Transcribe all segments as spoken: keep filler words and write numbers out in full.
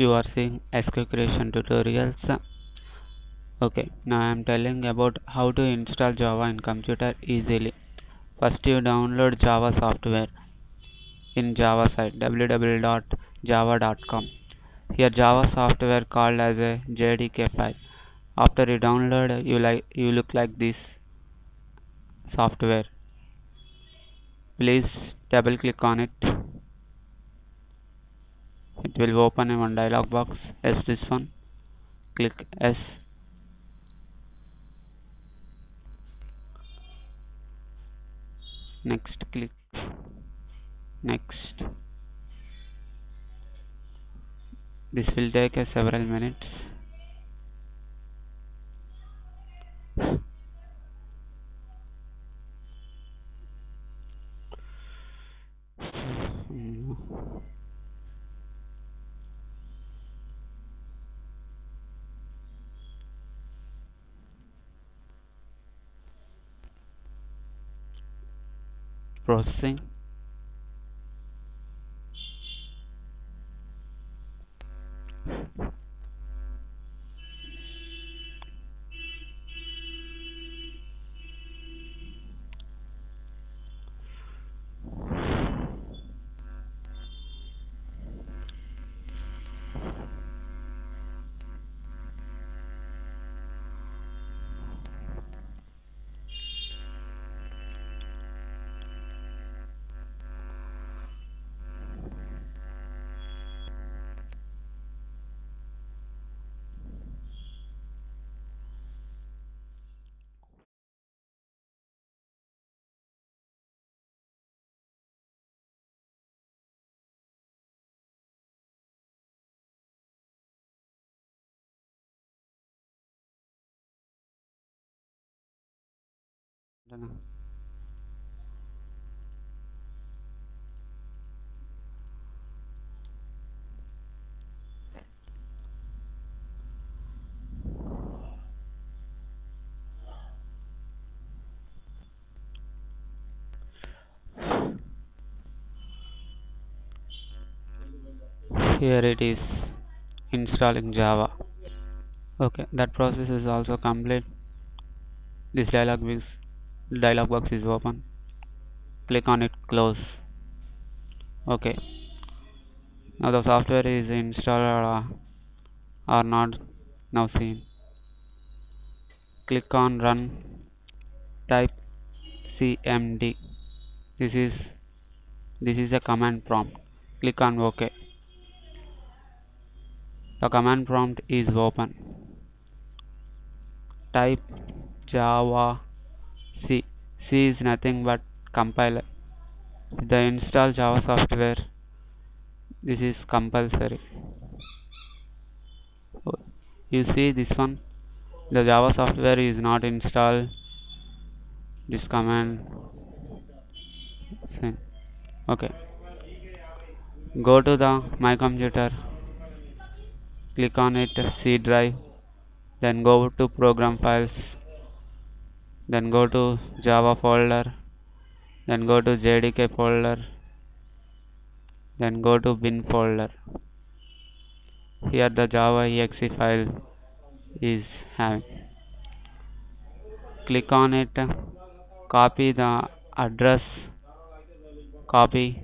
You are seeing S Q L creation tutorials. Okay, now I am telling about how to install Java in computer easily. First, you download Java software in Java site w w w dot java dot com. Here Java software called as a J D K file. After you download, you like you look like this software. Please double click on it. It will open a one dialog box. Yes, this one. Click yes. Next, click next. This will take uh, several minutes. Processing. Here it is, installing Java. Okay, that process is also complete. This dialog is dialog box is open. Click on it, close. Okay, now the software is installed uh, or not now seen. Click on run, type C M D. This is this is a command prompt. Click on OK. The command prompt is open. Type Java C. C is nothing but compiler. The install Java software. This is compulsory. You see this one. The Java software is not installed. This command. Okay. Go to the my computer. Click on it, C drive. Then go to program files. Then go to Java folder, then go to J D K folder, then go to bin folder. Here the Java exe file is having. Click on it, copy the address, copy.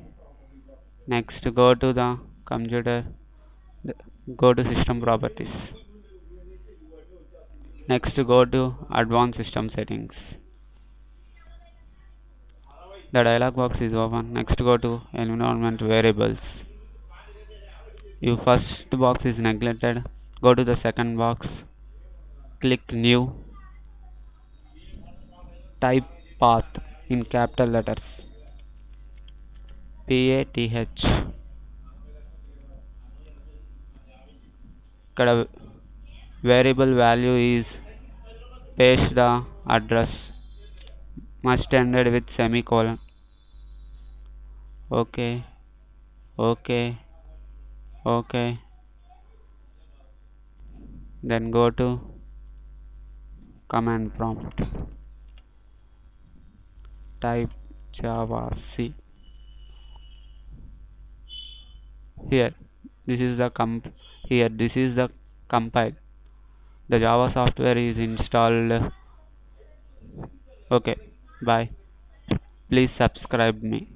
Next, go to the computer, go to system properties. Next, go to advanced system settings. The dialog box is open. Next, go to environment variables. Your first box is neglected. Go to the second box. Click new. Type path in capital letters. P A T H. Kada variable value is, paste the address, must ended with semicolon. Okay, okay, okay. Then go to command prompt. Type Java C. Here, this is the comp. here. This is the compile. The Java software is installed. Okay, bye. Please subscribe me.